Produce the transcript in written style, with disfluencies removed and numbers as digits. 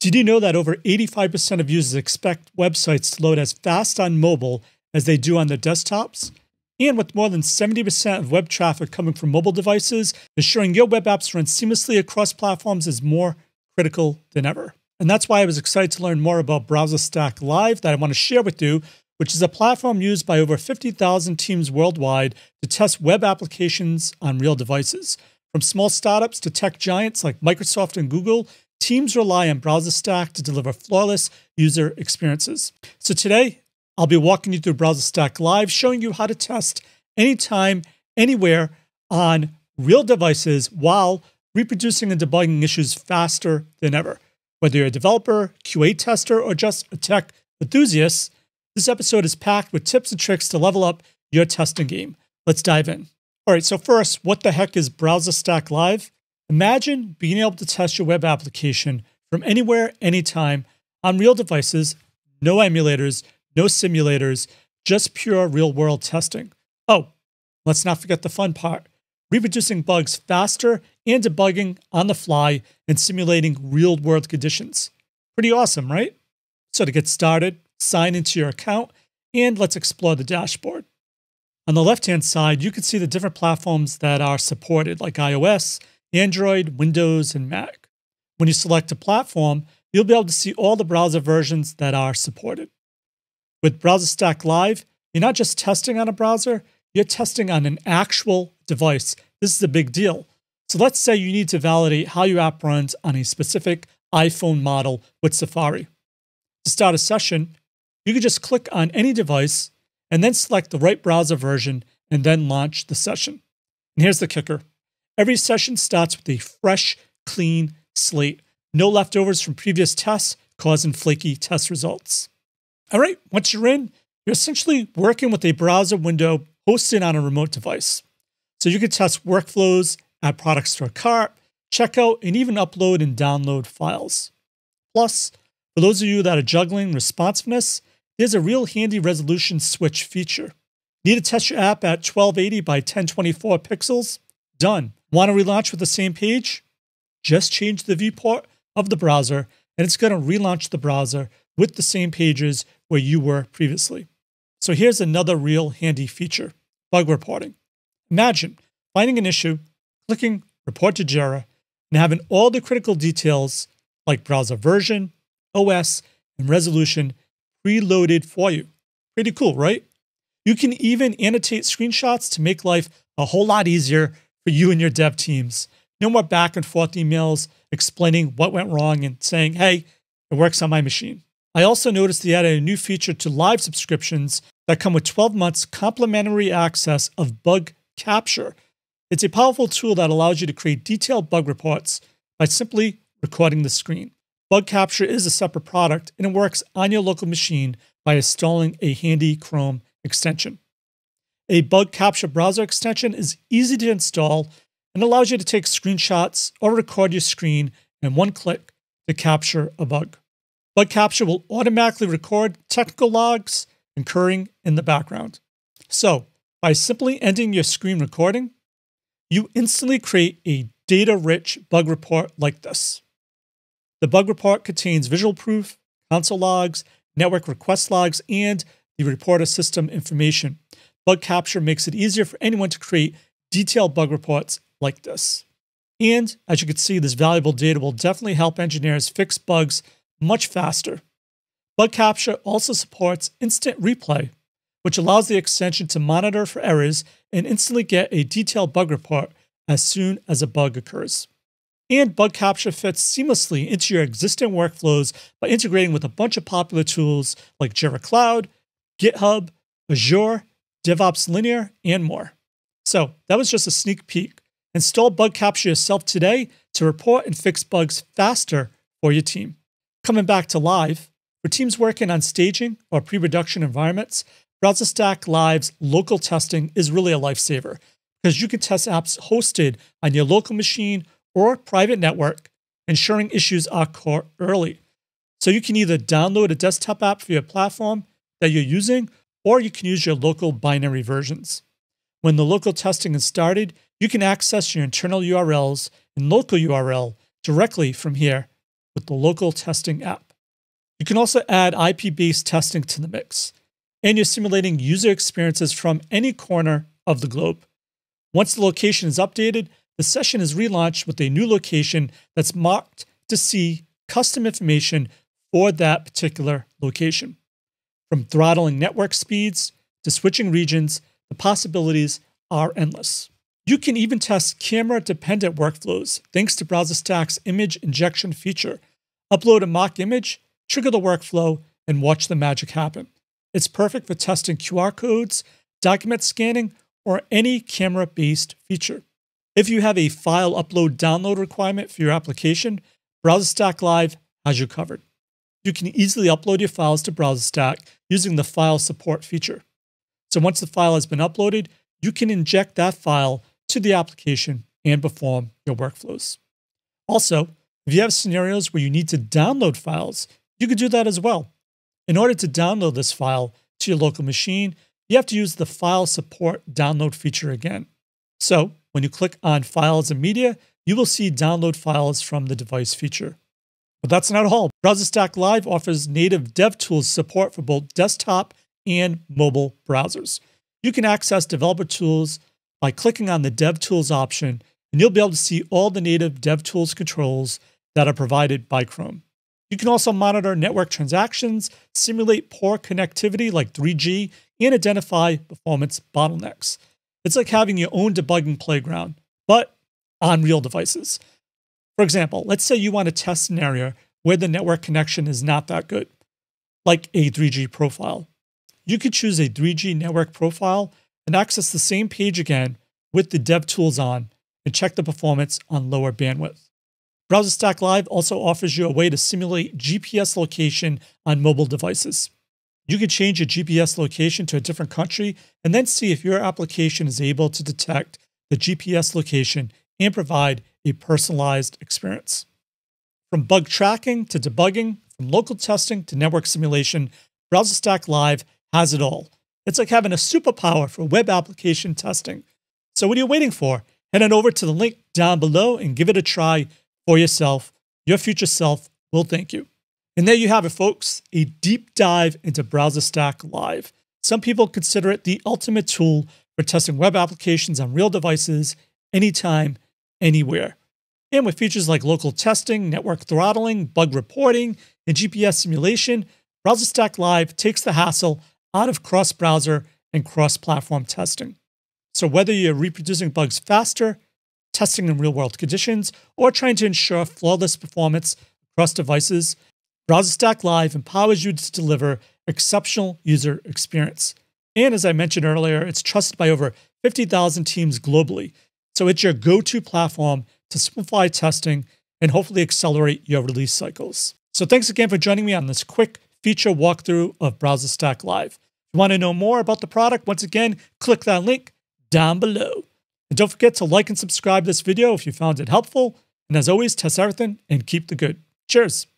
Did you know that over 85% of users expect websites to load as fast on mobile as they do on their desktops? And with more than 70% of web traffic coming from mobile devices, ensuring your web apps run seamlessly across platforms is more critical than ever. And that's why I was excited to learn more about BrowserStack Live that I want to share with you, which is a platform used by over 50,000 teams worldwide to test web applications on real devices. From small startups to tech giants like Microsoft and Google, teams rely on BrowserStack to deliver flawless user experiences. So today, I'll be walking you through BrowserStack Live, showing you how to test anytime, anywhere on real devices while reproducing and debugging issues faster than ever. Whether you're a developer, QA tester, or just a tech enthusiast, this episode is packed with tips and tricks to level up your testing game. Let's dive in. All right, so first, what the heck is BrowserStack Live? Imagine being able to test your web application from anywhere, anytime, on real devices, no emulators, no simulators, just pure real-world testing. Oh, let's not forget the fun part. Reproducing bugs faster and debugging on the fly and simulating real-world conditions. Pretty awesome, right? So to get started, sign into your account and let's explore the dashboard. On the left-hand side, you can see the different platforms that are supported, like iOS, Android, Windows, and Mac. When you select a platform, you'll be able to see all the browser versions that are supported. With BrowserStack Live, you're not just testing on a browser, you're testing on an actual device. This is a big deal. So let's say you need to validate how your app runs on a specific iPhone model with Safari. To start a session, you can just click on any device and then select the right browser version and then launch the session. And here's the kicker. Every session starts with a fresh, clean slate. No leftovers from previous tests causing flaky test results. All right, once you're in, you're essentially working with a browser window hosted on a remote device. So you can test workflows, add products to a cart, checkout, and even upload and download files. Plus, for those of you that are juggling responsiveness, there's a real handy resolution switch feature. Need to test your app at 1280 by 1024 pixels? Done. Want to relaunch with the same page? Just change the viewport of the browser, and it's going to relaunch the browser with the same pages where you were previously. So here's another real handy feature, bug reporting. Imagine finding an issue, clicking Report to Jira, and having all the critical details like browser version, OS, and resolution preloaded for you. Pretty cool, right? You can even annotate screenshots to make life a whole lot easier for you and your dev teams. No more back and forth emails explaining what went wrong and saying, hey, it works on my machine. I also noticed they added a new feature to live subscriptions that come with 12 months complimentary access of Bug Capture. It's a powerful tool that allows you to create detailed bug reports by simply recording the screen. Bug Capture is a separate product and it works on your local machine by installing a handy Chrome extension. A Bug Capture browser extension is easy to install and allows you to take screenshots or record your screen in one click to capture a bug. Bug Capture will automatically record technical logs occurring in the background. So by simply ending your screen recording, you instantly create a data-rich bug report like this. The bug report contains visual proof, console logs, network request logs, and the reporter system information. Bug Capture makes it easier for anyone to create detailed bug reports like this. And as you can see, this valuable data will definitely help engineers fix bugs much faster. Bug Capture also supports instant replay, which allows the extension to monitor for errors and instantly get a detailed bug report as soon as a bug occurs. And Bug Capture fits seamlessly into your existing workflows by integrating with a bunch of popular tools like Jira Cloud, GitHub, Azure, DevOps Linear, and more. So that was just a sneak peek. Install Bug Capture yourself today to report and fix bugs faster for your team. Coming back to Live, for teams working on staging or pre-production environments, BrowserStack Live's local testing is really a lifesaver because you can test apps hosted on your local machine or private network, ensuring issues are caught early. So you can either download a desktop app for your platform that you're using, or you can use your local binary versions. When the local testing is started, you can access your internal URLs and local URL directly from here, with the local testing app. You can also add IP-based testing to the mix, and you're simulating user experiences from any corner of the globe. Once the location is updated, the session is relaunched with a new location that's marked to see custom information for that particular location. From throttling network speeds to switching regions, the possibilities are endless. You can even test camera-dependent workflows thanks to BrowserStack's image injection feature. Upload a mock image, trigger the workflow, and watch the magic happen. It's perfect for testing QR codes, document scanning, or any camera-based feature. If you have a file upload download requirement for your application, BrowserStack Live has you covered. You can easily upload your files to BrowserStack using the file support feature. So once the file has been uploaded, you can inject that file to the application and perform your workflows. Also, if you have scenarios where you need to download files, you can do that as well. In order to download this file to your local machine, you have to use the file support download feature again. So when you click on Files and Media, you will see Download Files from the Device feature. But that's not all. BrowserStack Live offers native DevTools support for both desktop and mobile browsers. You can access developer tools by clicking on the DevTools option, and you'll be able to see all the native DevTools controls that are provided by Chrome. You can also monitor network transactions, simulate poor connectivity like 3G, and identify performance bottlenecks. It's like having your own debugging playground, but on real devices. For example, let's say you want to test a scenario where the network connection is not that good, like a 3G profile. You could choose a 3G network profile and access the same page again with the DevTools on and check the performance on lower bandwidth. BrowserStack Live also offers you a way to simulate GPS location on mobile devices. You can change your GPS location to a different country and then see if your application is able to detect the GPS location and provide a personalized experience. From bug tracking to debugging, from local testing to network simulation, BrowserStack Live has it all. It's like having a superpower for web application testing. So what are you waiting for? Head on over to the link down below and give it a try for yourself. Your future self will thank you. And there you have it, folks, a deep dive into BrowserStack Live. Some people consider it the ultimate tool for testing web applications on real devices, anytime, anywhere. And with features like local testing, network throttling, bug reporting, and GPS simulation, BrowserStack Live takes the hassle out of cross-browser and cross-platform testing. So whether you're reproducing bugs faster, testing in real-world conditions, or trying to ensure flawless performance across devices, BrowserStack Live empowers you to deliver exceptional user experience. And as I mentioned earlier, it's trusted by over 50,000 teams globally. So it's your go-to platform to simplify testing and hopefully accelerate your release cycles. So thanks again for joining me on this quick feature walkthrough of BrowserStack Live. If you want to know more about the product, once again, click that link down below. And don't forget to like and subscribe this video if you found it helpful. And as always, test everything and keep the good. Cheers.